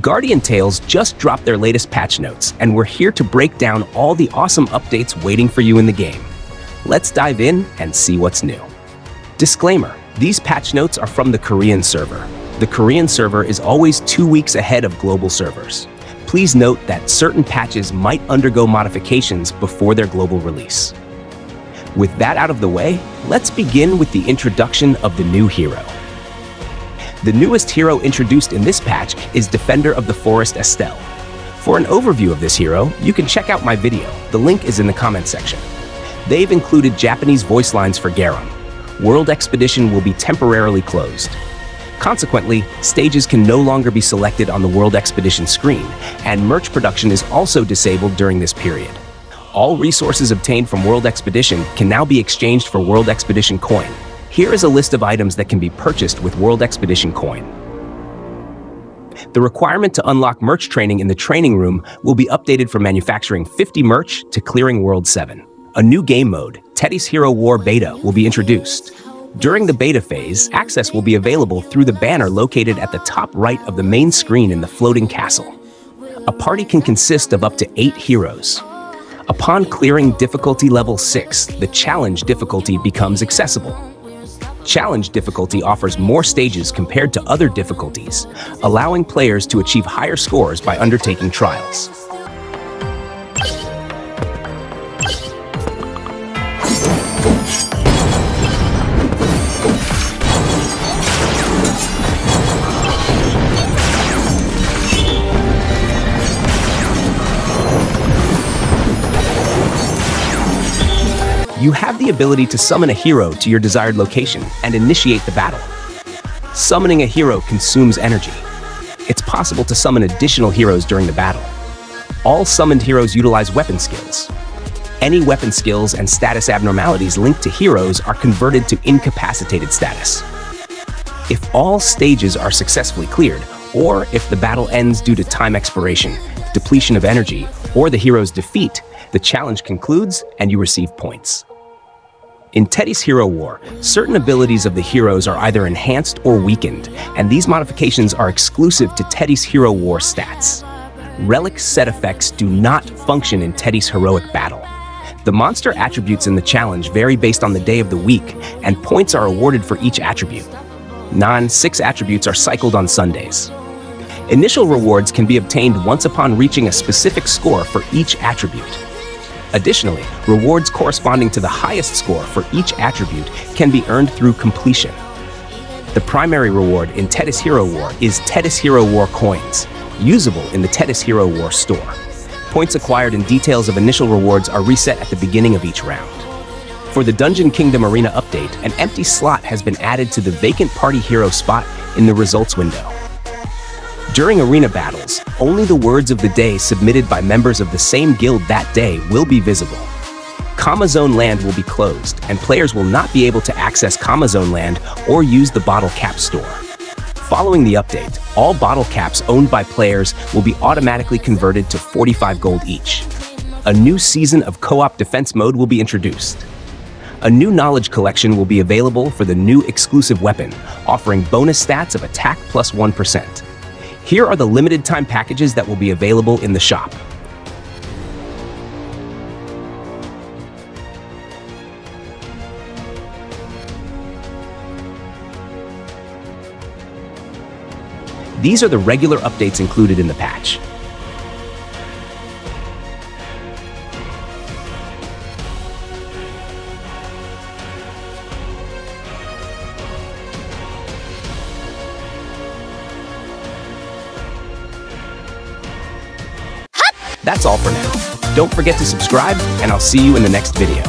Guardian Tales just dropped their latest patch notes, and we're here to break down all the awesome updates waiting for you in the game. Let's dive in and see what's new. Disclaimer: these patch notes are from the Korean server. The Korean server is always 2 weeks ahead of global servers. Please note that certain patches might undergo modifications before their global release. With that out of the way, let's begin with the introduction of the new hero. The newest hero introduced in this patch is Defender of the Forest Estelle. For an overview of this hero, you can check out my video. The link is in the comment section. They've included Japanese voice lines for Garam. World Expedition will be temporarily closed. Consequently, stages can no longer be selected on the World Expedition screen, and merch production is also disabled during this period. All resources obtained from World Expedition can now be exchanged for World Expedition coin. Here is a list of items that can be purchased with World Expedition coin. The requirement to unlock merch training in the training room will be updated from manufacturing 50 merch to clearing World 7. A new game mode, Teddy's Hero War Beta, will be introduced. During the beta phase, access will be available through the banner located at the top right of the main screen in the Floating Castle. A party can consist of up to 8 heroes. Upon clearing difficulty level 6, the challenge difficulty becomes accessible. Challenge difficulty offers more stages compared to other difficulties, allowing players to achieve higher scores by undertaking trials. You have the ability to summon a hero to your desired location and initiate the battle. Summoning a hero consumes energy. It's possible to summon additional heroes during the battle. All summoned heroes utilize weapon skills. Any weapon skills and status abnormalities linked to heroes are converted to incapacitated status. If all stages are successfully cleared, or if the battle ends due to time expiration, depletion of energy, or the hero's defeat, the challenge concludes and you receive points. In Teddy's Hero War, certain abilities of the heroes are either enhanced or weakened, and these modifications are exclusive to Teddy's Hero War stats. Relic set effects do not function in Teddy's Heroic Battle. The monster attributes in the challenge vary based on the day of the week, and points are awarded for each attribute. Non-6 attributes are cycled on Sundays. Initial rewards can be obtained once upon reaching a specific score for each attribute. Additionally, rewards corresponding to the highest score for each attribute can be earned through completion. The primary reward in Teddy's Hero War is Teddy's Hero War coins, usable in the Teddy's Hero War store. Points acquired and details of initial rewards are reset at the beginning of each round. For the Dungeon Kingdom Arena update, an empty slot has been added to the vacant party hero spot in the results window. During arena battles, only the words of the day submitted by members of the same guild that day will be visible. Comma Zone Land will be closed, and players will not be able to access Comma Zone Land or use the Bottle Cap Store. Following the update, all bottle caps owned by players will be automatically converted to 45 gold each. A new season of Co-op Defense Mode will be introduced. A new Knowledge Collection will be available for the new exclusive weapon, offering bonus stats of attack plus 1%. Here are the limited time packages that will be available in the shop. These are the regular updates included in the patch. That's all for now. Don't forget to subscribe, and I'll see you in the next video.